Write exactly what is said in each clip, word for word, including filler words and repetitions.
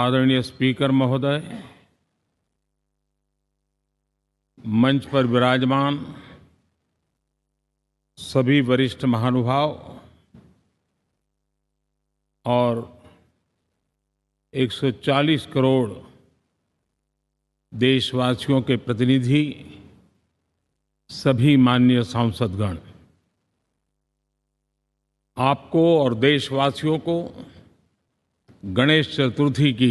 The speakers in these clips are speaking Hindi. आदरणीय स्पीकर महोदय, मंच पर विराजमान सभी वरिष्ठ महानुभाव और एक सौ चालीस करोड़ देशवासियों के प्रतिनिधि, सभी माननीय सांसदगण, आपको और देशवासियों को गणेश चतुर्थी की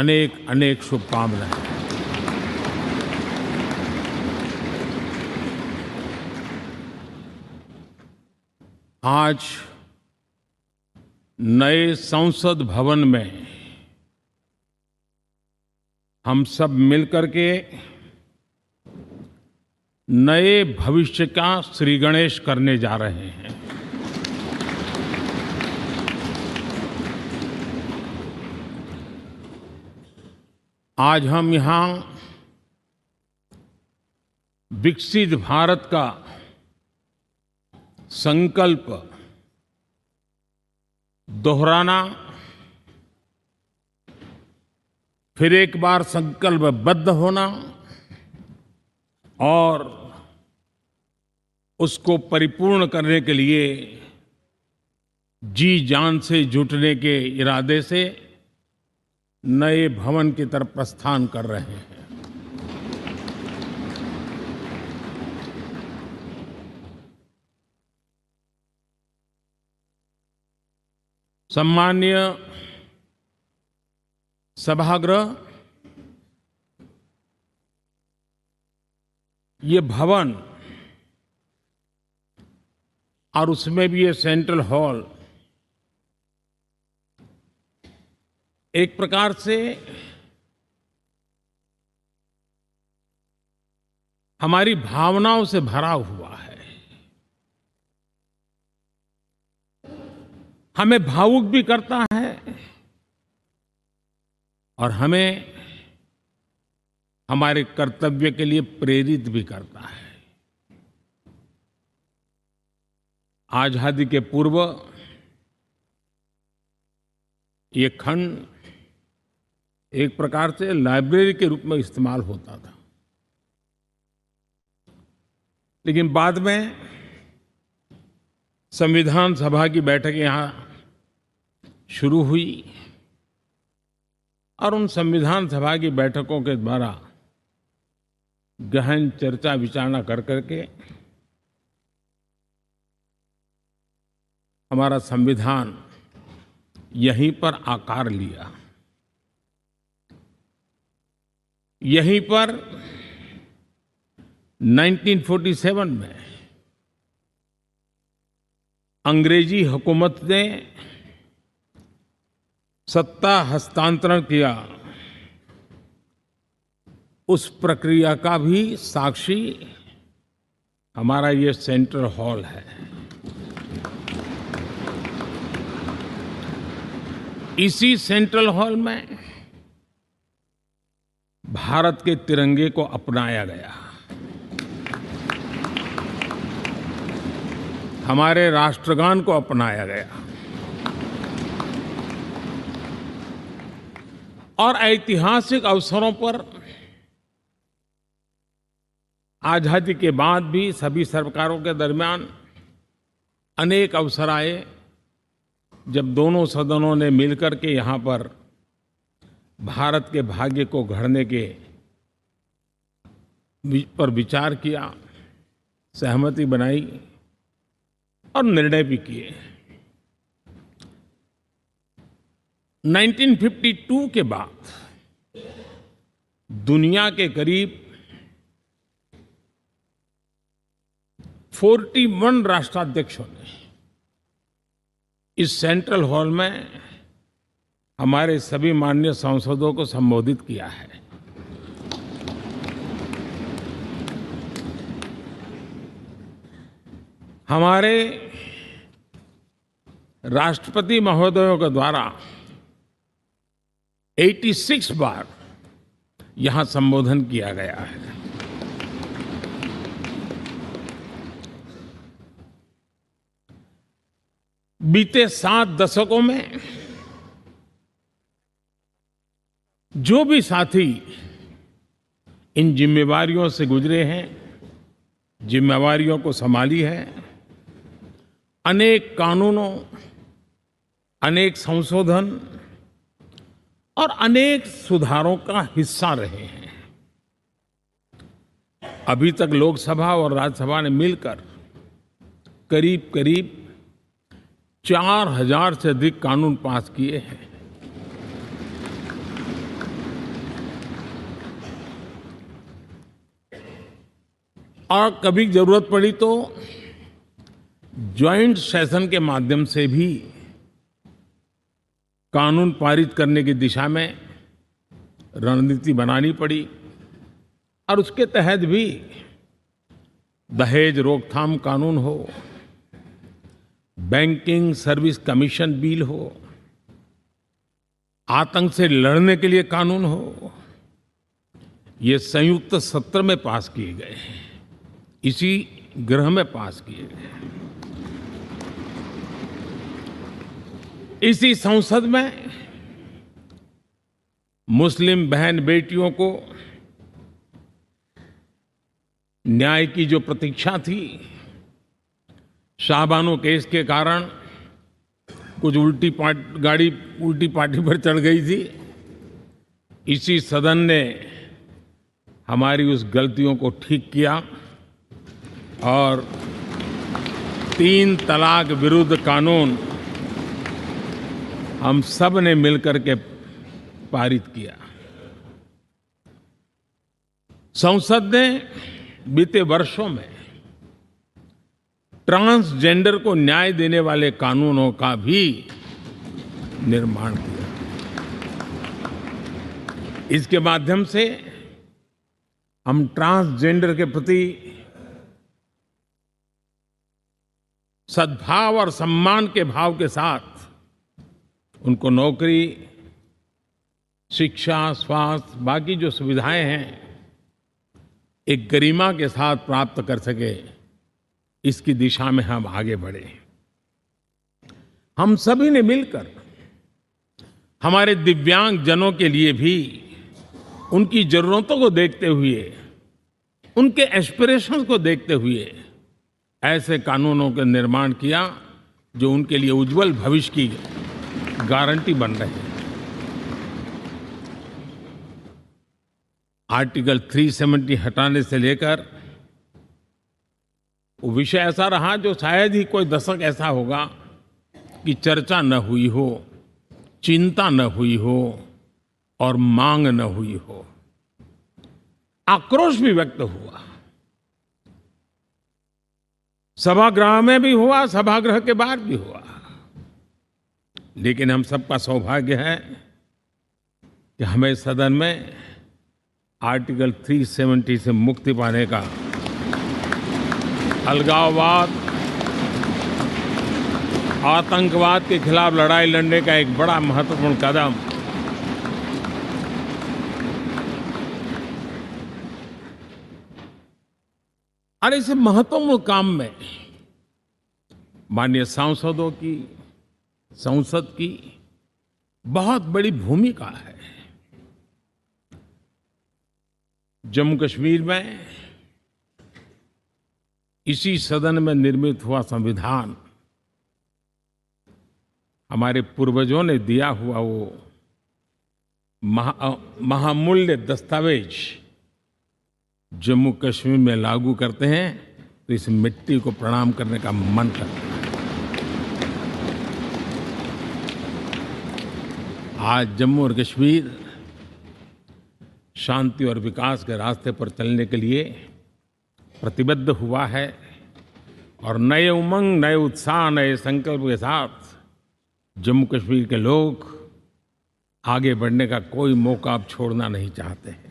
अनेक अनेक शुभकामनाएं। आज नए संसद भवन में हम सब मिलकर के नए भविष्य का श्री गणेश करने जा रहे हैं। आज हम यहाँ विकसित भारत का संकल्प दोहराना, फिर एक बार संकल्पबद्ध होना और उसको परिपूर्ण करने के लिए जी जान से जुटने के इरादे से नए भवन की तरफ प्रस्थान कर रहे हैं। सम्मानीय सभागृह, ये भवन और उसमें भी ये सेंट्रल हॉल एक प्रकार से हमारी भावनाओं से भरा हुआ है, हमें भावुक भी करता है और हमें हमारे कर्तव्य के लिए प्रेरित भी करता है। आजादी के पूर्व ये खंड एक प्रकार से लाइब्रेरी के रूप में इस्तेमाल होता था, लेकिन बाद में संविधान सभा की बैठक यहाँ शुरू हुई और उन संविधान सभा की बैठकों के द्वारा गहन चर्चा विचारणा कर करके हमारा संविधान यहीं पर आकार लिया। यहीं पर उन्नीस सौ सैंतालीस में अंग्रेजी हुकूमत ने सत्ता हस्तांतरण किया, उस प्रक्रिया का भी साक्षी हमारा ये सेंट्रल हॉल है। इसी सेंट्रल हॉल में भारत के तिरंगे को अपनाया गया, हमारे राष्ट्रगान को अपनाया गया और ऐतिहासिक अवसरों पर आजादी के बाद भी सभी सरकारों के दरमियान अनेक अवसर आए, जब दोनों सदनों ने मिलकर के यहाँ पर भारत के भाग्य को गढ़ने के पर विचार किया, सहमति बनाई और निर्णय भी किए। उन्नीस सौ बावन के बाद दुनिया के करीब इकतालीस राष्ट्राध्यक्षों ने इस सेंट्रल हॉल में हमारे सभी माननीय सांसदों को संबोधित किया है। हमारे राष्ट्रपति महोदयों के द्वारा छियासी बार यहां संबोधन किया गया है। बीते सात दशकों में जो भी साथी इन जिम्मेवारियों से गुजरे हैं, जिम्मेवारियों को संभाली है, अनेक कानूनों, अनेक संशोधन और अनेक सुधारों का हिस्सा रहे हैं। अभी तक लोकसभा और राज्यसभा ने मिलकर करीब करीब चार हजार से अधिक कानून पास किए हैं। और कभी जरूरत पड़ी तो ज्वाइंट सेशन के माध्यम से भी कानून पारित करने की दिशा में रणनीति बनानी पड़ी। और उसके तहत भी दहेज रोकथाम कानून हो, बैंकिंग सर्विस कमीशन बिल हो, आतंक से लड़ने के लिए कानून हो, ये संयुक्त सत्र में पास किए गए हैं, इसी गृह में पास किए गए। इसी संसद में मुस्लिम बहन बेटियों को न्याय की जो प्रतीक्षा थी, शाहबानो केस के कारण कुछ उल्टी पार्ट गाड़ी उल्टी पार्टी पर चढ़ गई थी, इसी सदन ने हमारी उस गलतियों को ठीक किया और तीन तलाक विरुद्ध कानून हम सब ने मिलकर के पारित किया। संसद ने बीते वर्षों में ट्रांसजेंडर को न्याय देने वाले कानूनों का भी निर्माण किया। इसके माध्यम से हम ट्रांसजेंडर के प्रति सद्भाव और सम्मान के भाव के साथ उनको नौकरी, शिक्षा, स्वास्थ्य, बाकी जो सुविधाएं हैं, एक गरिमा के साथ प्राप्त कर सके, इसकी दिशा में हम आगे बढ़े। हम सभी ने मिलकर हमारे दिव्यांग जनों के लिए भी उनकी जरूरतों को देखते हुए, उनके एस्पिरेशंस को देखते हुए ऐसे कानूनों का निर्माण किया जो उनके लिए उज्जवल भविष्य की गारंटी बन रहे हैं। आर्टिकल तीन सौ सत्तर हटाने से लेकर वो विषय ऐसा रहा जो शायद ही कोई दशक ऐसा होगा कि चर्चा न हुई हो, चिंता न हुई हो और मांग न हुई हो। आक्रोश भी व्यक्त हुआ, सभागृह में भी हुआ, सभागृह के बाहर भी हुआ। लेकिन हम सबका सौभाग्य है कि हमें सदन में आर्टिकल तीन सौ सत्तर से मुक्ति पाने का, अलगाववाद, आतंकवाद के खिलाफ लड़ाई लड़ने का एक बड़ा महत्वपूर्ण कदम और इस महत्वपूर्ण काम में माननीय सांसदों की, संसद की बहुत बड़ी भूमिका है। जम्मू कश्मीर में इसी सदन में निर्मित हुआ संविधान हमारे पूर्वजों ने दिया हुआ वो महा, महामूल्य दस्तावेज जम्मू कश्मीर में लागू करते हैं तो इस मिट्टी को प्रणाम करने का मन करता है। आज जम्मू और कश्मीर शांति और विकास के रास्ते पर चलने के लिए प्रतिबद्ध हुआ है और नए उमंग, नए उत्साह, नए संकल्प के साथ जम्मू कश्मीर के लोग आगे बढ़ने का कोई मौका अब छोड़ना नहीं चाहते हैं।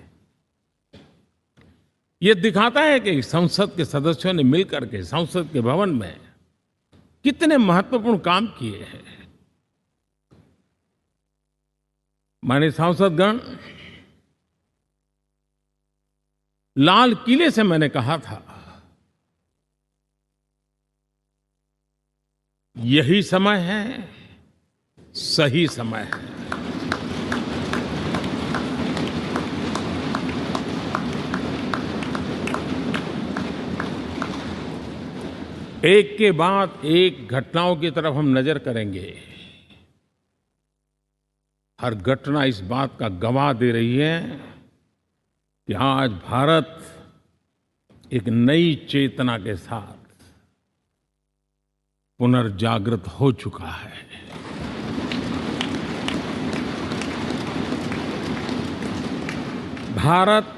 ये दिखाता है कि संसद के सदस्यों ने मिलकर के संसद के भवन में कितने महत्वपूर्ण काम किए हैं। माननीय सांसदगण, लाल किले से मैंने कहा था, यही समय है, सही समय है। एक के बाद एक घटनाओं की तरफ हम नजर करेंगे। हर घटना इस बात का गवाह दे रही है कि आज भारत एक नई चेतना के साथ पुनर्जागृत हो चुका है। भारत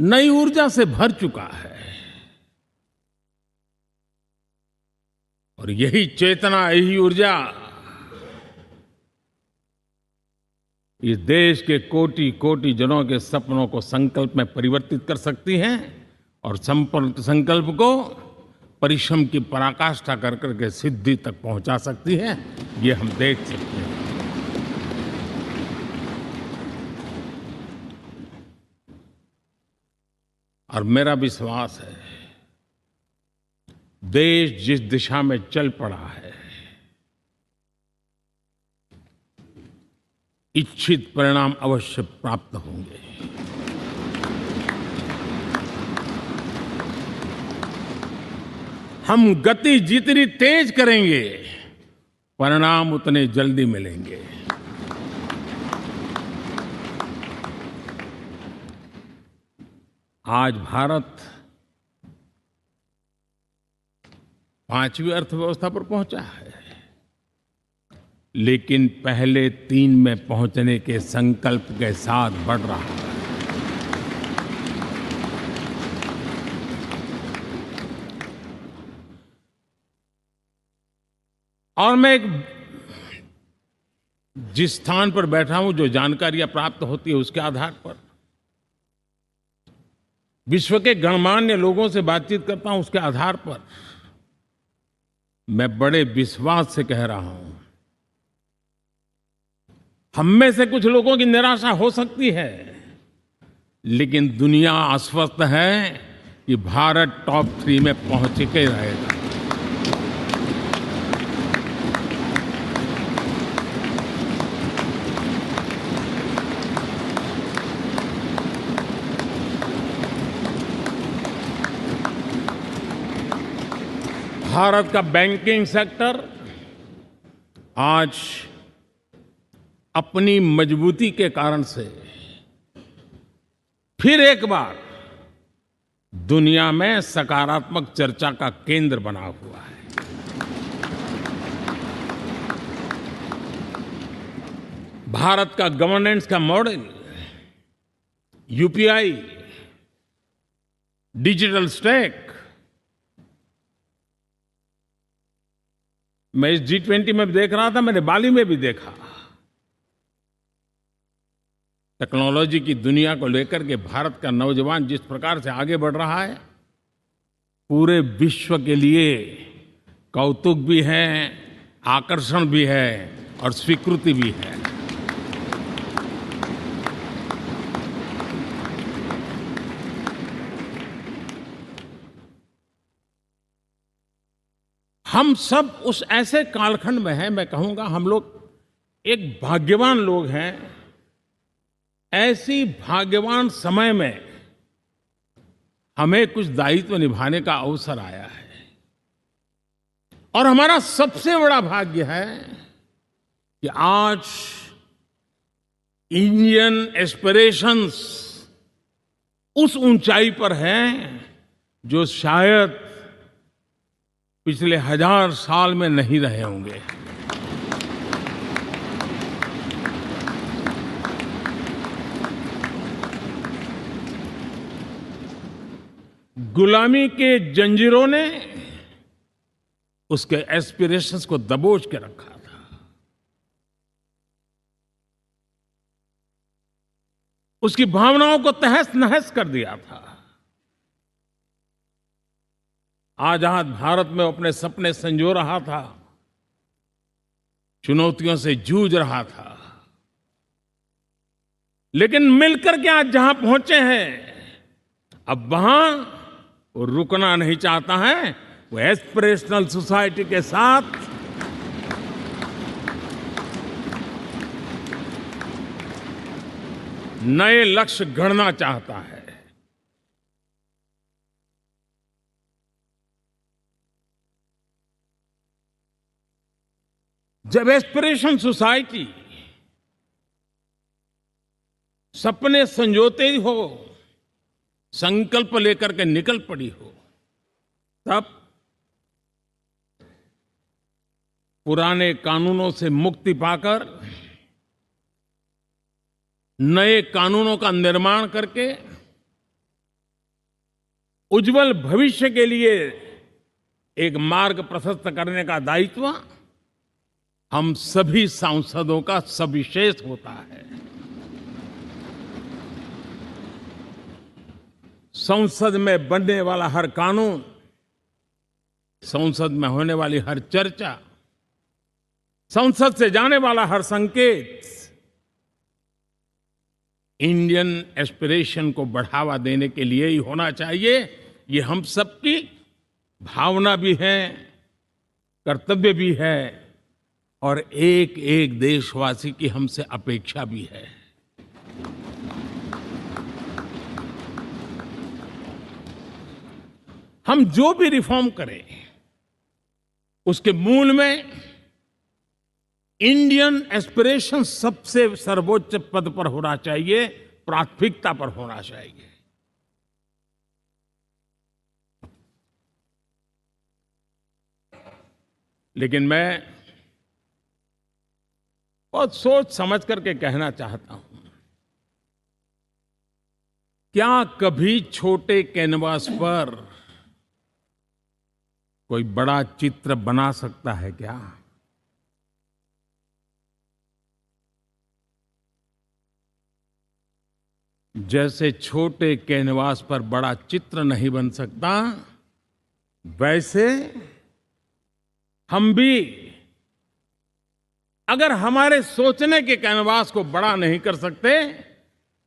नई ऊर्जा से भर चुका है और यही चेतना, यही ऊर्जा इस देश के कोटि कोटि जनों के सपनों को संकल्प में परिवर्तित कर सकती है और संकल्प को परिश्रम की पराकाष्ठा कर करके सिद्धि तक पहुंचा सकती है। ये हम देख सकते हैं। और मेरा विश्वास है देश जिस दिशा में चल पड़ा है, इच्छित परिणाम अवश्य प्राप्त होंगे। हम गति जितनी तेज करेंगे, परिणाम उतने जल्दी मिलेंगे। आज भारत पांचवी अर्थव्यवस्था पर पहुंचा है, लेकिन पहले तीन में पहुंचने के संकल्प के साथ बढ़ रहा है। और मैं एक जिस स्थान पर बैठा हूं, जो जानकारियां प्राप्त होती है उसके आधार पर विश्व के गणमान्य लोगों से बातचीत करता हूं, उसके आधार पर मैं बड़े विश्वास से कह रहा हूं, हम में से कुछ लोगों की निराशा हो सकती है, लेकिन दुनिया आश्वस्त है कि भारत टॉप थ्री में पहुंच के रहेगा। भारत का बैंकिंग सेक्टर आज अपनी मजबूती के कारण से फिर एक बार दुनिया में सकारात्मक चर्चा का केंद्र बना हुआ है। भारत का गवर्नेंस का मॉडल, यूपीआई, डिजिटल स्टैक, मैं इस जी ट्वेंटी में देख रहा था, मैंने बाली में भी देखा। टेक्नोलॉजी की दुनिया को लेकर के भारत का नौजवान जिस प्रकार से आगे बढ़ रहा है, पूरे विश्व के लिए कौतुक भी है, आकर्षण भी है और स्वीकृति भी है। हम सब उस ऐसे कालखंड में हैं, मैं कहूँगा हम लोग एक भाग्यवान लोग हैं। ऐसी भाग्यवान समय में हमें कुछ दायित्व निभाने का अवसर आया है और हमारा सबसे बड़ा भाग्य है कि आज इंडियन एस्पिरेशंस उस ऊंचाई पर हैं जो शायद पिछले हजार साल में नहीं रहे होंगे। गुलामी के जंजीरों ने उसके एस्पिरेशंस को दबोच के रखा था। उसकी भावनाओं को तहस नहस कर दिया था। आजाद भारत में अपने सपने संजो रहा था, चुनौतियों से जूझ रहा था, लेकिन मिलकर के आज जहां पहुंचे हैं, अब वहां वो रुकना नहीं चाहता है। वो एस्पिरेशनल सोसाइटी के साथ नए लक्ष्य गढ़ना चाहता है। जब एस्पिरेशन सोसाइटी सपने संजोते हो, संकल्प लेकर के निकल पड़ी हो, तब पुराने कानूनों से मुक्ति पाकर नए कानूनों का निर्माण करके उज्जवल भविष्य के लिए एक मार्ग प्रशस्त करने का दायित्व हम सभी सांसदों का सविशेष होता है। संसद में बनने वाला हर कानून, संसद में होने वाली हर चर्चा, संसद से जाने वाला हर संकेत इंडियन एस्पिरेशन को बढ़ावा देने के लिए ही होना चाहिए। ये हम सबकी भावना भी है, कर्तव्य भी है और एक एक देशवासी की हमसे अपेक्षा भी है। हम जो भी रिफॉर्म करें उसके मूल में इंडियन एस्पिरेशन सबसे सर्वोच्च पद पर होना चाहिए, प्राथमिकता पर होना चाहिए। लेकिन मैं बहुत सोच समझ करके कहना चाहता हूं, क्या कभी छोटे कैनवास पर कोई बड़ा चित्र बना सकता है क्या? जैसे छोटे कैनवास पर बड़ा चित्र नहीं बन सकता, वैसे हम भी अगर हमारे सोचने के कैनवास को बड़ा नहीं कर सकते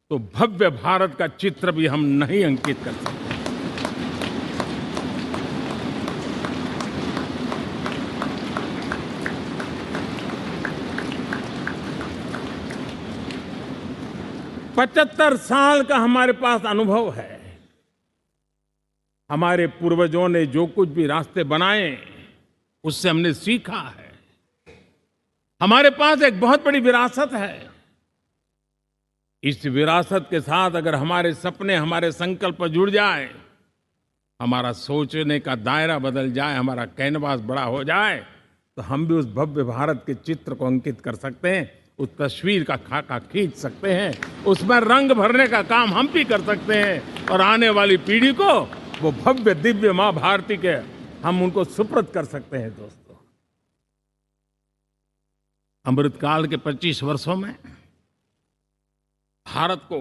तो भव्य भारत का चित्र भी हम नहीं अंकित कर सकते। पचहत्तर साल का हमारे पास अनुभव है। हमारे पूर्वजों ने जो कुछ भी रास्ते बनाए उससे हमने सीखा है। हमारे पास एक बहुत बड़ी विरासत है। इस विरासत के साथ अगर हमारे सपने, हमारे संकल्प जुड़ जाए, हमारा सोचने का दायरा बदल जाए, हमारा कैनवास बड़ा हो जाए, तो हम भी उस भव्य भारत के चित्र को अंकित कर सकते हैं, उस तस्वीर का खाका खींच सकते हैं, उसमें रंग भरने का काम हम भी कर सकते हैं और आने वाली पीढ़ी को वो भव्य दिव्य माँ भारती के हम उनको सुपुर्द कर सकते हैं। दोस्तों, अमृतकाल के पच्चीस वर्षों में भारत को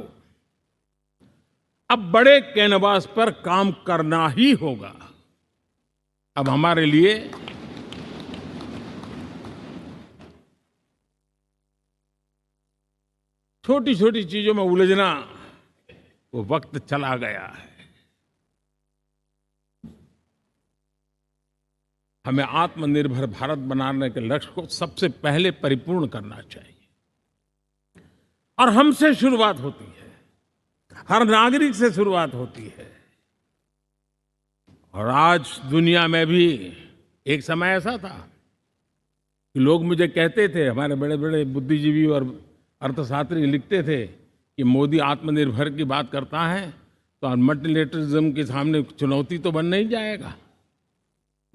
अब बड़े कैनवास पर काम करना ही होगा। अब हमारे लिए छोटी छोटी चीजों में उलझना वो वक्त चला गया है। हमें आत्मनिर्भर भारत बनाने के लक्ष्य को सबसे पहले परिपूर्ण करना चाहिए और हमसे शुरुआत होती है, हर नागरिक से शुरुआत होती है। और आज दुनिया में भी एक समय ऐसा था कि लोग मुझे कहते थे, हमारे बड़े बड़े बुद्धिजीवी और अर्थशास्त्री लिखते थे कि मोदी आत्मनिर्भर की बात करता है तो मल्टीलेटरिज्म के सामने चुनौती तो बन नहीं जाएगा,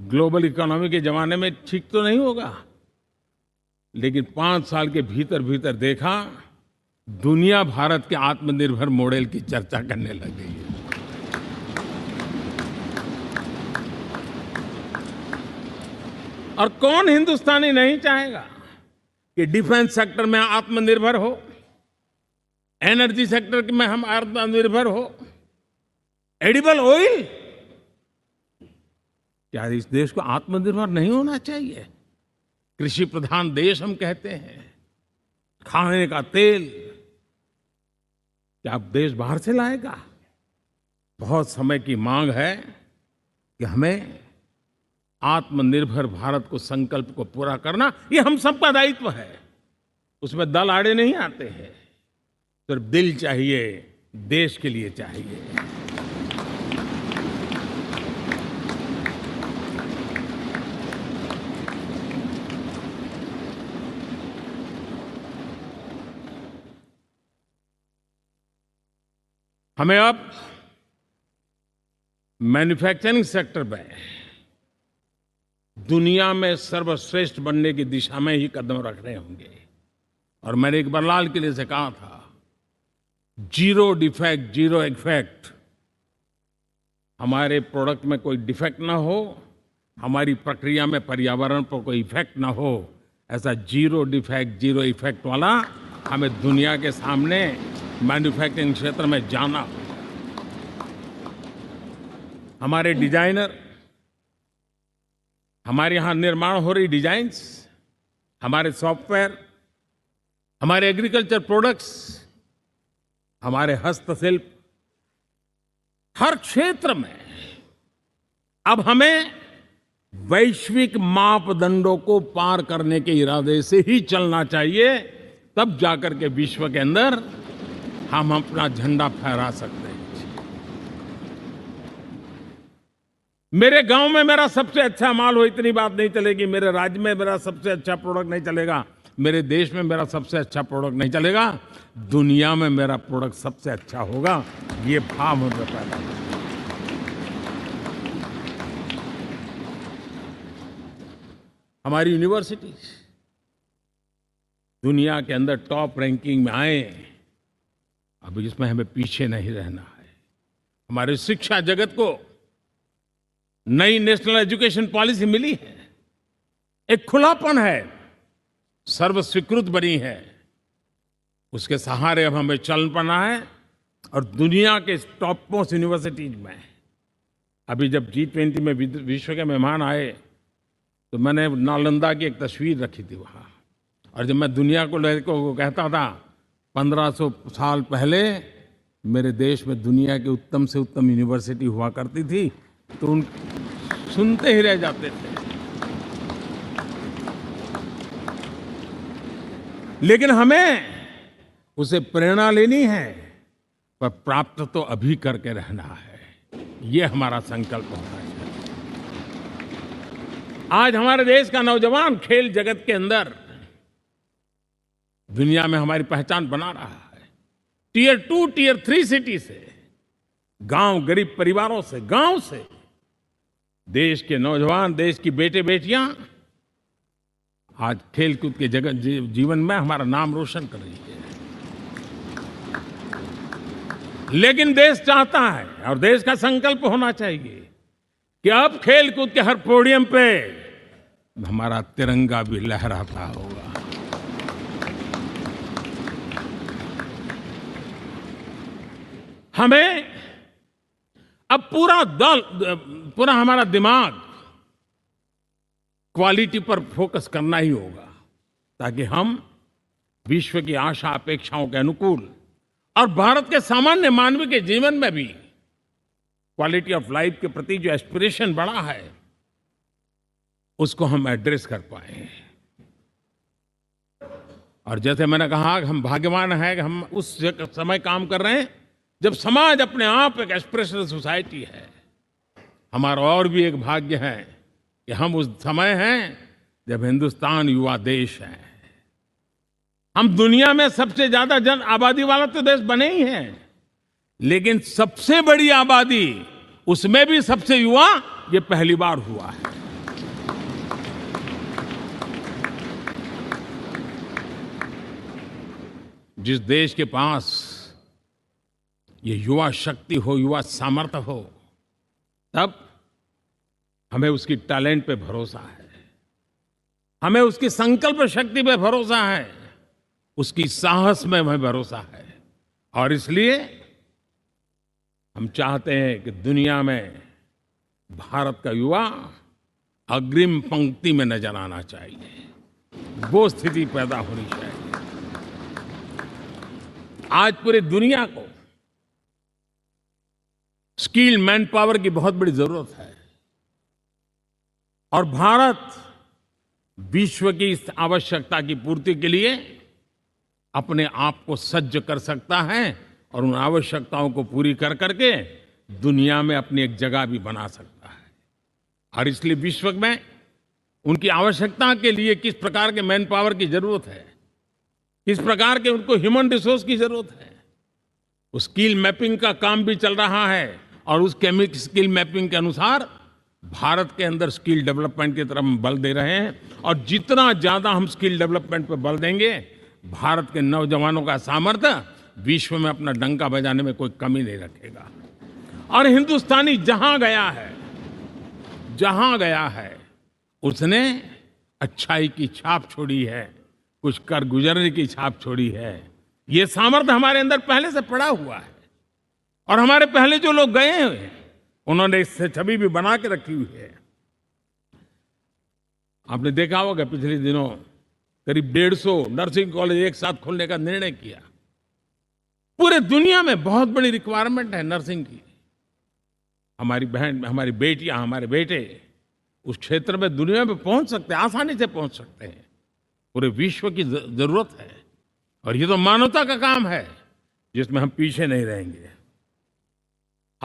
ग्लोबल इकोनॉमी के जमाने में ठीक तो नहीं होगा। लेकिन पांच साल के भीतर भीतर देखा, दुनिया भारत के आत्मनिर्भर मॉडल की चर्चा करने लग गई है। और कौन हिंदुस्तानी नहीं चाहेगा कि डिफेंस सेक्टर में आत्मनिर्भर हो, एनर्जी सेक्टर में हम आत्मनिर्भर हो, एडिबल ऑयल, क्या इस देश को आत्मनिर्भर नहीं होना चाहिए? कृषि प्रधान देश हम कहते हैं, खाने का तेल क्या अब देश बाहर से लाएगा? बहुत समय की मांग है कि हमें आत्मनिर्भर भारत को, संकल्प को पूरा करना ये हम सबका दायित्व है। उसमें दल आड़े नहीं आते हैं, सिर्फ दिल चाहिए, देश के लिए चाहिए। हमें अब मैन्युफैक्चरिंग सेक्टर में दुनिया में सर्वश्रेष्ठ बनने की दिशा में ही कदम रखने होंगे। और मैंने एक बार लाल किले से कहा था, जीरो डिफेक्ट जीरो इफेक्ट, हमारे प्रोडक्ट में कोई डिफेक्ट ना हो, हमारी प्रक्रिया में पर्यावरण पर कोई इफेक्ट ना हो, ऐसा जीरो डिफेक्ट जीरो इफेक्ट वाला हमें दुनिया के सामने मैन्युफैक्चरिंग क्षेत्र में जाना हो। हमारे डिजाइनर, हमारे यहाँ निर्माण हो रही डिजाइन्स, हमारे सॉफ्टवेयर, हमारे एग्रीकल्चर प्रोडक्ट्स, हमारे हस्तशिल्प, हर क्षेत्र में अब हमें वैश्विक मापदंडों को पार करने के इरादे से ही चलना चाहिए, तब जाकर के विश्व के अंदर हम अपना झंडा फहरा सकते हैं। मेरे गांव में मेरा सबसे अच्छा माल हो इतनी बात नहीं चलेगी, मेरे राज्य में मेरा सबसे अच्छा प्रोडक्ट नहीं चलेगा, मेरे देश में मेरा सबसे अच्छा प्रोडक्ट नहीं चलेगा, दुनिया में मेरा प्रोडक्ट सबसे अच्छा होगा, ये भाव मुझे पैदा होता है। हमारी यूनिवर्सिटीज दुनिया के अंदर टॉप रैंकिंग में आए, अब इसमें हमें पीछे नहीं रहना है। हमारे शिक्षा जगत को नई नेशनल एजुकेशन पॉलिसी मिली है, एक खुलापन है, सर्वस्वीकृत बनी है, उसके सहारे अब हमें चल पड़ना है। और दुनिया के टॉप मोस्ट यूनिवर्सिटीज में अभी जब जी ट्वेंटी में विश्व के मेहमान आए तो मैंने नालंदा की एक तस्वीर रखी थी वहाँ, और जब मैं दुनिया को लेकर कहता था पंद्रह सौ साल पहले मेरे देश में दुनिया की उत्तम से उत्तम यूनिवर्सिटी हुआ करती थी, तो उन सुनते ही रह जाते थे। लेकिन हमें उसे प्रेरणा लेनी है, पर प्राप्त तो अभी करके रहना है, ये हमारा संकल्प होना है। आज हमारे देश का नौजवान खेल जगत के अंदर दुनिया में हमारी पहचान बना रहा है। Tier two tier three city से, गांव, गरीब परिवारों से, गांव से देश के नौजवान, देश की बेटे बेटियां आज खेलकूद के जगत जीवन में हमारा नाम रोशन कर रही है। लेकिन देश चाहता है और देश का संकल्प होना चाहिए कि अब खेलकूद के हर पोडियम पे हमारा तिरंगा भी लहराता होगा। हमें अब पूरा दल पूरा हमारा दिमाग क्वालिटी पर फोकस करना ही होगा, ताकि हम विश्व की आशा अपेक्षाओं के अनुकूल और भारत के सामान्य मानव के जीवन में भी क्वालिटी ऑफ लाइफ के प्रति जो एस्पिरेशन बढ़ा है उसको हम एड्रेस कर पाए। और जैसे मैंने कहा, हम भाग्यवान हैं कि हम उस समय काम कर रहे हैं जब समाज अपने आप एक एस्पिरेशनल सोसाइटी है। हमारा और भी एक भाग्य है कि हम उस समय हैं जब हिंदुस्तान युवा देश है। हम दुनिया में सबसे ज्यादा जन आबादी वाला तो देश बने ही हैं, लेकिन सबसे बड़ी आबादी उसमें भी सबसे युवा, ये पहली बार हुआ है। जिस देश के पास ये युवा शक्ति हो, युवा सामर्थ्य हो, तब हमें उसकी टैलेंट पे भरोसा है, हमें उसकी संकल्प शक्ति पे भरोसा है, उसकी साहस में हमें भरोसा है। और इसलिए हम चाहते हैं कि दुनिया में भारत का युवा अग्रिम पंक्ति में नजर आना चाहिए, वो स्थिति पैदा होनी चाहिए। आज पूरी दुनिया को स्किल मैन पावर की बहुत बड़ी जरूरत है, और भारत विश्व की इस आवश्यकता की पूर्ति के लिए अपने आप को सज्ज कर सकता है और उन आवश्यकताओं को पूरी कर करके दुनिया में अपनी एक जगह भी बना सकता है। और इसलिए विश्व में उनकी आवश्यकता के लिए किस प्रकार के मैन पावर की जरूरत है, किस प्रकार के उनको ह्यूमन रिसोर्स की जरूरत है, स्किल मैपिंग का काम भी चल रहा है और उस केमिक स्किल मैपिंग के अनुसार भारत के अंदर स्किल डेवलपमेंट की तरफ हम बल दे रहे हैं। और जितना ज़्यादा हम स्किल डेवलपमेंट पर बल देंगे, भारत के नौजवानों का सामर्थ्य विश्व में अपना डंका बजाने में कोई कमी नहीं रखेगा। और हिंदुस्तानी जहां गया है जहां गया है उसने अच्छाई की छाप छोड़ी है, कुछ कर गुजरने की छाप छोड़ी है। ये सामर्थ्य हमारे अंदर पहले से पड़ा हुआ है और हमारे पहले जो लोग गए हैं उन्होंने इससे छवि भी बना के रखी हुई है। आपने देखा होगा पिछले दिनों करीब डेढ़ सौ नर्सिंग कॉलेज एक साथ खोलने का निर्णय किया। पूरे दुनिया में बहुत बड़ी रिक्वायरमेंट है नर्सिंग की। हमारी बहन, हमारी बेटियां, हमारे बेटे उस क्षेत्र में दुनिया में पहुंच सकते हैं, आसानी से पहुंच सकते हैं। पूरे विश्व की जरूरत है और ये तो मानवता का काम है जिसमें हम पीछे नहीं रहेंगे।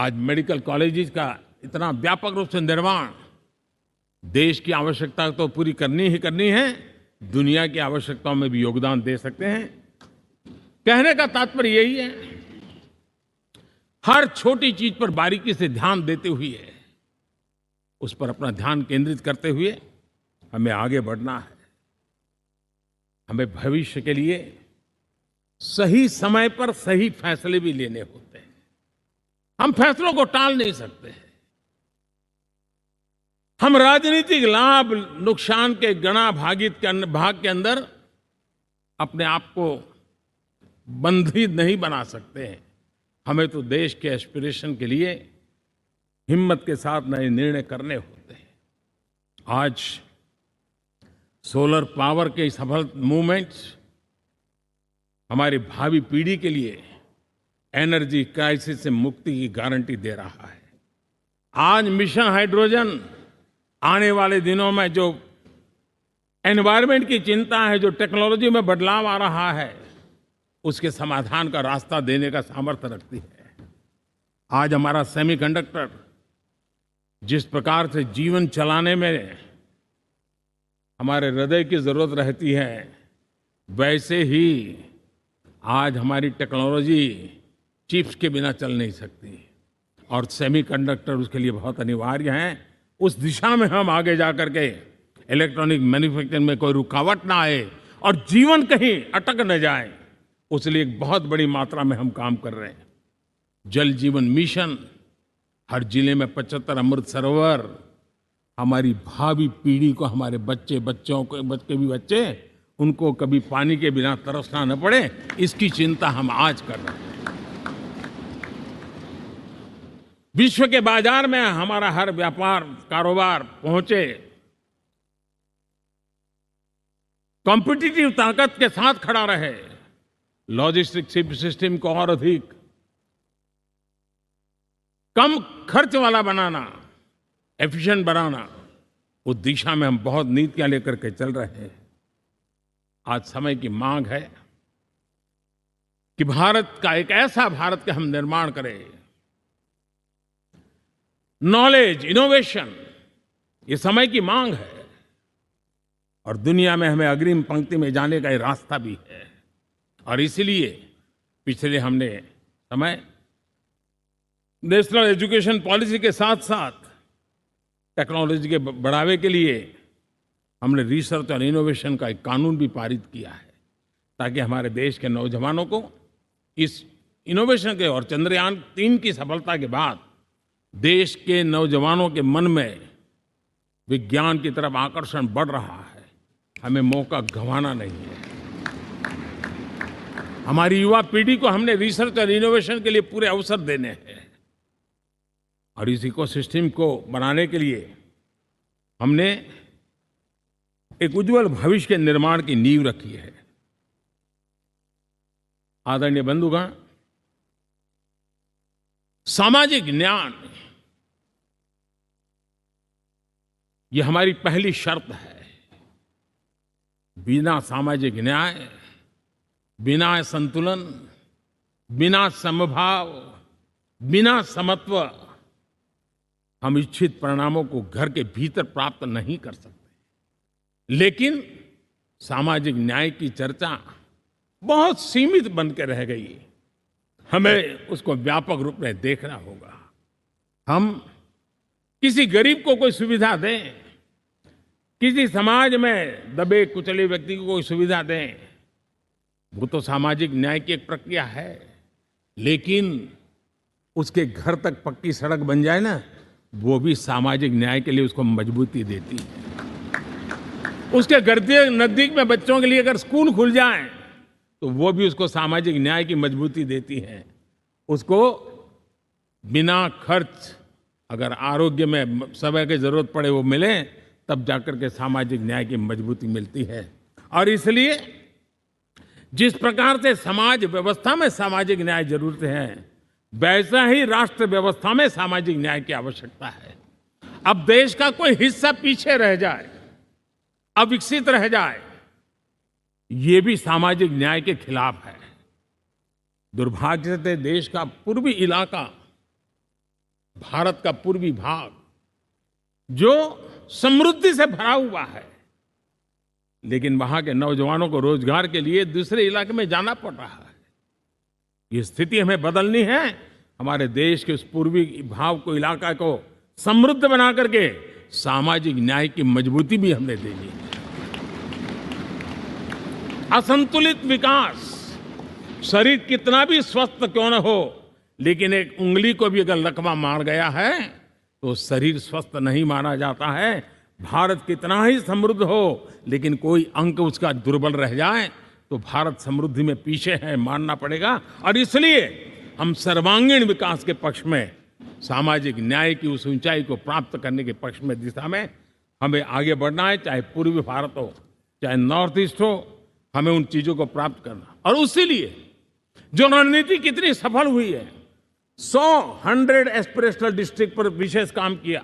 आज मेडिकल कॉलेजेस का इतना व्यापक रूप से निर्माण, देश की आवश्यकता तो पूरी करनी ही करनी है, दुनिया की आवश्यकताओं में भी योगदान दे सकते हैं। कहने का तात्पर्य यही है, हर छोटी चीज पर बारीकी से ध्यान देते हुए, उस पर अपना ध्यान केंद्रित करते हुए हमें आगे बढ़ना है। हमें भविष्य के लिए सही समय पर सही फैसले भी लेने होते हैं। हम फैसलों को टाल नहीं सकते हैं। हम राजनीतिक लाभ नुकसान के गणा भागित के भाग के अंदर अपने आप को बंधी नहीं बना सकते हैं। हमें तो देश के एस्पिरेशन के लिए हिम्मत के साथ नए निर्णय करने होते हैं। आज सोलर पावर के सफल मूवमेंट हमारी भावी पीढ़ी के लिए एनर्जी क्राइसिस से मुक्ति की गारंटी दे रहा है। आज मिशन हाइड्रोजन, आने वाले दिनों में जो एनवायरमेंट की चिंता है, जो टेक्नोलॉजी में बदलाव आ रहा है, उसके समाधान का रास्ता देने का सामर्थ्य रखती है। आज हमारा सेमीकंडक्टर जिस प्रकार से जीवन चलाने में हमारे हृदय की जरूरत रहती है, वैसे ही आज हमारी टेक्नोलॉजी चिप्स के बिना चल नहीं सकती और सेमीकंडक्टर उसके लिए बहुत अनिवार्य हैं। उस दिशा में हम आगे जा करके इलेक्ट्रॉनिक मैन्युफैक्चरिंग में कोई रुकावट ना आए और जीवन कहीं अटक न जाए, उसलिए बहुत बड़ी मात्रा में हम काम कर रहे हैं। जल जीवन मिशन, हर जिले में पचहत्तर अमृत सरोवर, हमारी भावी पीढ़ी को, हमारे बच्चे बच्चों को बच्चे भी बच्चे उनको कभी पानी के बिना तरसना न पड़े, इसकी चिंता हम आज कर रहे हैं। विश्व के बाजार में हमारा हर व्यापार कारोबार पहुंचे, कॉम्पिटिटिव ताकत के साथ खड़ा रहे, लॉजिस्टिक सिस्टम को और अधिक कम खर्च वाला बनाना, एफिशिएंट बनाना, उस दिशा में हम बहुत नीतियां लेकर के चल रहे हैं। आज समय की मांग है कि भारत का एक ऐसा भारत का हम निर्माण करें। नॉलेज, इनोवेशन, ये समय की मांग है और दुनिया में हमें अग्रिम पंक्ति में जाने का ये रास्ता भी है। और इसलिए पिछले हमने समय नेशनल एजुकेशन पॉलिसी के साथ साथ टेक्नोलॉजी के बढ़ावे के लिए हमने रिसर्च और इनोवेशन का एक कानून भी पारित किया है, ताकि हमारे देश के नौजवानों को इस इनोवेशन के और चंद्रयान तीन की सफलता के बाद देश के नौजवानों के मन में विज्ञान की तरफ आकर्षण बढ़ रहा है। हमें मौका गंवाना नहीं है। हमारी युवा पीढ़ी को हमने रिसर्च और इनोवेशन के लिए पूरे अवसर देने हैं और इस इकोसिस्टम को बनाने के लिए हमने एक उज्जवल भविष्य के निर्माण की नींव रखी है। आदरणीय बंधुगण, सामाजिक न्याय ये हमारी पहली शर्त है। बिना सामाजिक न्याय, बिना संतुलन, बिना समभाव, बिना समत्व हम इच्छित परिणामों को घर के भीतर प्राप्त नहीं कर सकते। लेकिन सामाजिक न्याय की चर्चा बहुत सीमित बन के रह गई। हमें उसको व्यापक रूप में देखना होगा। हम किसी गरीब को कोई सुविधा दें, किसी समाज में दबे कुचले व्यक्ति को कोई सुविधा दें, वो तो सामाजिक न्याय की एक प्रक्रिया है, लेकिन उसके घर तक पक्की सड़क बन जाए ना, वो भी सामाजिक न्याय के लिए उसको मजबूती देती है। उसके घर के नजदीक में बच्चों के लिए अगर स्कूल खुल जाए तो वो भी उसको सामाजिक न्याय की मजबूती देती है। उसको बिना खर्च अगर आरोग्य में समय की जरूरत पड़े वो मिले, तब जाकर के सामाजिक न्याय की मजबूती मिलती है। और इसलिए जिस प्रकार से समाज व्यवस्था में सामाजिक न्याय जरूरत है, वैसा ही राष्ट्र व्यवस्था में सामाजिक न्याय की आवश्यकता है। अब देश का कोई हिस्सा पीछे रह जाए, अविकसित रह जाए, ये भी सामाजिक न्याय के खिलाफ है। दुर्भाग्य से देश का पूर्वी इलाका, भारत का पूर्वी भाग, जो समृद्धि से भरा हुआ है, लेकिन वहां के नौजवानों को रोजगार के लिए दूसरे इलाके में जाना पड़ रहा है। ये स्थिति हमें बदलनी है। हमारे देश के उस पूर्वी भाग को, इलाका को समृद्ध बना करके सामाजिक न्याय की मजबूती भी हमने देनी है। असंतुलित विकास, शरीर कितना भी स्वस्थ क्यों न हो, लेकिन एक उंगली को भी अगर लकवा मार गया है तो शरीर स्वस्थ नहीं माना जाता है। भारत कितना ही समृद्ध हो, लेकिन कोई अंग उसका दुर्बल रह जाए तो भारत समृद्धि में पीछे है, मानना पड़ेगा। और इसलिए हम सर्वांगीण विकास के पक्ष में, सामाजिक न्याय की उस ऊंचाई को प्राप्त करने के पक्ष में, दिशा में हमें आगे बढ़ना है। चाहे पूर्वी भारत हो, चाहे नॉर्थ ईस्ट हो, हमें उन चीजों को प्राप्त करना। और उसी लिए जो रणनीति कितनी सफल हुई है, सौ हंड्रेड एस्पिरेशनल डिस्ट्रिक्ट पर विशेष काम किया,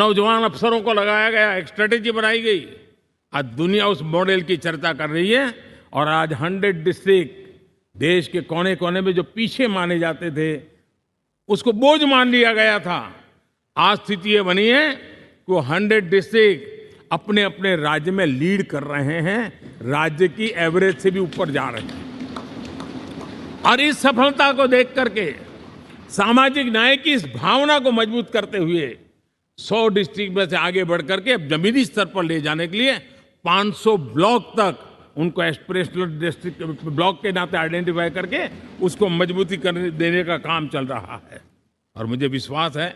नौजवान अफसरों को लगाया गया, एक स्ट्रेटेजी बनाई गई। आज दुनिया उस मॉडल की चर्चा कर रही है। और आज हंड्रेड डिस्ट्रिक्ट देश के कोने कोने में जो पीछे माने जाते थे, उसको बोझ मान लिया गया था। आज स्थिति ये बनी है कि वो हंड्रेड डिस्ट्रिक्ट अपने अपने राज्य में लीड कर रहे हैं, राज्य की एवरेज से भी ऊपर जा रहे हैं। और इस सफलता को देख करके, सामाजिक न्याय की इस भावना को मजबूत करते हुए, सौ डिस्ट्रिक्ट में से आगे बढ़ करके अब जमीनी स्तर पर ले जाने के लिए पाँच सौ ब्लॉक तक उनको एस्पिरेशनल डिस्ट्रिक्ट ब्लॉक के नाते आइडेंटिफाई करके उसको मजबूती करने देने का काम चल रहा है। और मुझे विश्वास है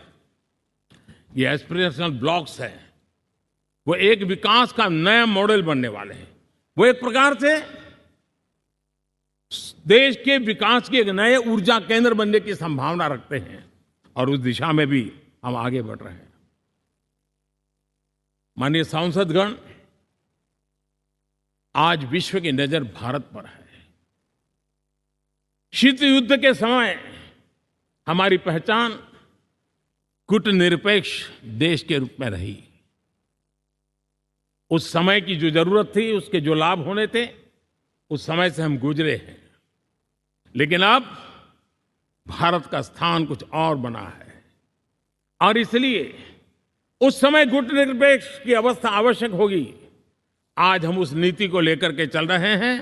ये एस्पिरेशनल ब्लॉक्स है, वो एक विकास का नया मॉडल बनने वाले हैं। वो एक प्रकार से देश के विकास के एक नए ऊर्जा केंद्र बनने की संभावना रखते हैं, और उस दिशा में भी हम आगे बढ़ रहे हैं। माननीय सांसदगण, आज विश्व की नजर भारत पर है। शीत युद्ध के समय हमारी पहचान कूटनिरपेक्ष देश के रूप में रही। उस समय की जो जरूरत थी, उसके जो लाभ होने थे, उस समय से हम गुजरे हैं। लेकिन अब भारत का स्थान कुछ और बना है, और इसलिए उस समय गुटनिरपेक्ष की अवस्था आवश्यक होगी। आज हम उस नीति को लेकर के चल रहे हैं,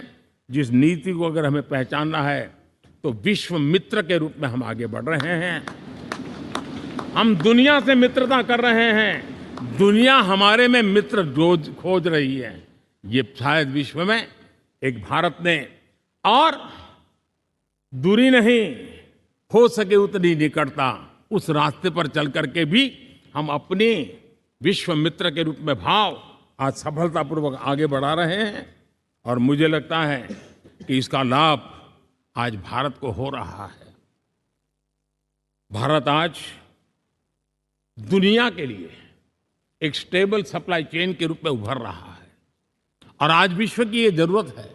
जिस नीति को अगर हमें पहचानना है तो विश्व मित्र के रूप में हम आगे बढ़ रहे हैं। हम दुनिया से मित्रता कर रहे हैं, दुनिया हमारे में मित्र खोज रही है। ये शायद विश्व में एक भारत ने, और दूरी नहीं, हो सके उतनी निकटता, उस रास्ते पर चल करके भी हम अपने विश्व मित्र के रूप में भाव आज सफलतापूर्वक आगे बढ़ा रहे हैं। और मुझे लगता है कि इसका लाभ आज भारत को हो रहा है। भारत आज दुनिया के लिए एक स्टेबल सप्लाई चेन के रूप में उभर रहा है, और आज विश्व की ये जरूरत है।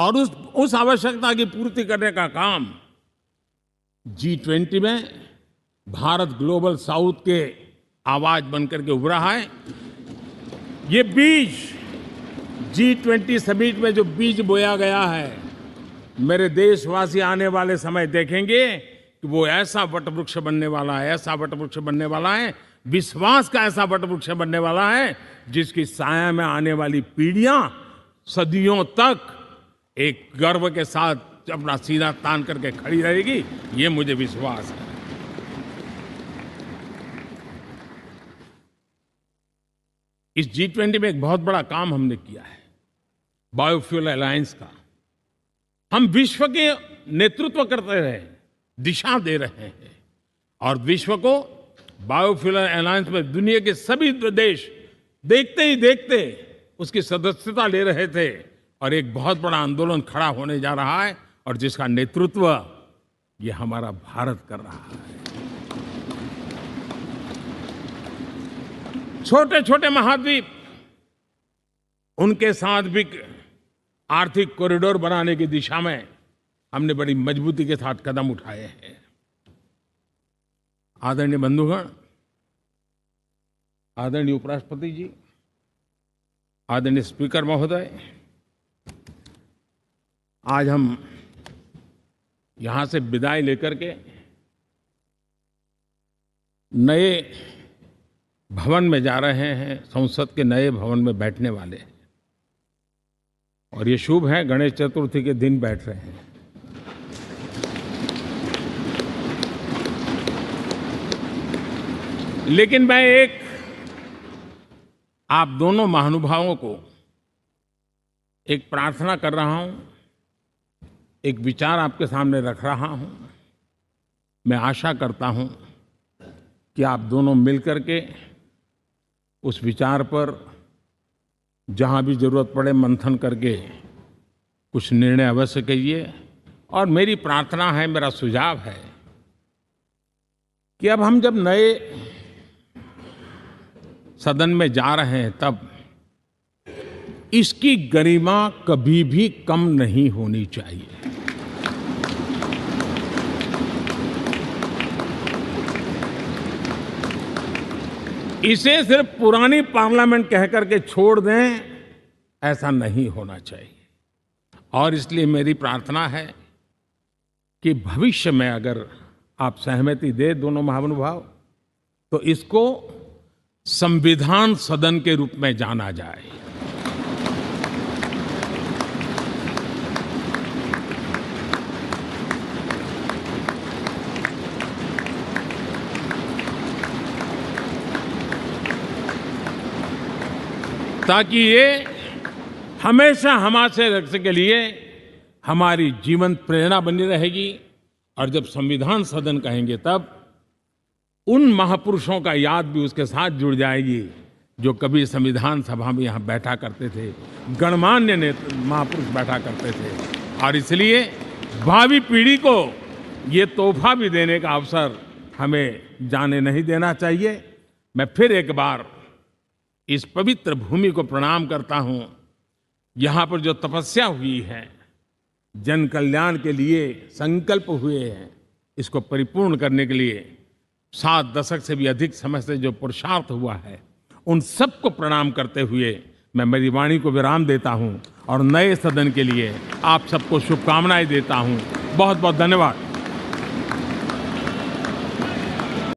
और उस उस आवश्यकता की पूर्ति करने का काम जी ट्वेंटी में भारत ग्लोबल साउथ के आवाज बनकर के उभरा है। ये बीज जी ट्वेंटी समिट में जो बीज बोया गया है, मेरे देशवासी आने वाले समय देखेंगे कि वो ऐसा वटवृक्ष बनने वाला है, ऐसा वटवृक्ष बनने वाला है, विश्वास का ऐसा वटवृक्ष बनने वाला है, जिसकी साया में आने वाली पीढ़ियां सदियों तक एक गर्व के साथ अपना सीना तान करके खड़ी रहेगी, ये मुझे विश्वास है। इस जी ट्वेंटी में एक बहुत बड़ा काम हमने किया है, बायोफ्यूल अलायंस का। हम विश्व के नेतृत्व करते रहे, दिशा दे रहे हैं, और विश्व को बायोफ्यूल अलायंस में दुनिया के सभी देश देखते ही देखते उसकी सदस्यता ले रहे थे, और एक बहुत बड़ा आंदोलन खड़ा होने जा रहा है, और जिसका नेतृत्व ये हमारा भारत कर रहा है। छोटे छोटे महाद्वीप, उनके साथ भी आर्थिक कॉरिडोर बनाने की दिशा में हमने बड़ी मजबूती के साथ कदम उठाए हैं। आदरणीय बंधुगण, आदरणीय उपराष्ट्रपति जी, आदरणीय स्पीकर महोदय, आज हम यहां से विदाई लेकर के नए भवन में जा रहे हैं, संसद के नए भवन में बैठने वाले हैं, और ये शुभ है, गणेश चतुर्थी के दिन बैठ रहे हैं। लेकिन मैं एक आप दोनों महानुभावों को एक प्रार्थना कर रहा हूं, एक विचार आपके सामने रख रहा हूं। मैं आशा करता हूं कि आप दोनों मिलकर के उस विचार पर जहां भी जरूरत पड़े मंथन करके कुछ निर्णय अवश्य करिए। और मेरी प्रार्थना है, मेरा सुझाव है कि अब हम जब नए सदन में जा रहे हैं, तब इसकी गरिमा कभी भी कम नहीं होनी चाहिए। इसे सिर्फ पुरानी पार्लियामेंट कह करके छोड़ दें, ऐसा नहीं होना चाहिए। और इसलिए मेरी प्रार्थना है कि भविष्य में अगर आप सहमति दे दोनों महानुभाव, तो इसको संविधान सदन के रूप में जाना जाए। ताकि ये हमेशा हमारे के लिए हमारी जीवन प्रेरणा बनी रहेगी, और जब संविधान सदन कहेंगे तब उन महापुरुषों का याद भी उसके साथ जुड़ जाएगी जो कभी संविधान सभा में यहाँ बैठा करते थे, गणमान्य ने महापुरुष बैठा करते थे। और इसलिए भावी पीढ़ी को ये तोहफा भी देने का अवसर हमें जाने नहीं देना चाहिए। मैं फिर एक बार इस पवित्र भूमि को प्रणाम करता हूँ। यहाँ पर जो तपस्या हुई है, जन कल्याण के लिए संकल्प हुए हैं, इसको परिपूर्ण करने के लिए सात दशक से भी अधिक समय से जो पुरुषार्थ हुआ है, उन सबको प्रणाम करते हुए मैं मेरी वाणी को विराम देता हूँ और नए सदन के लिए आप सबको शुभकामनाएं देता हूँ। बहुत बहुत धन्यवाद।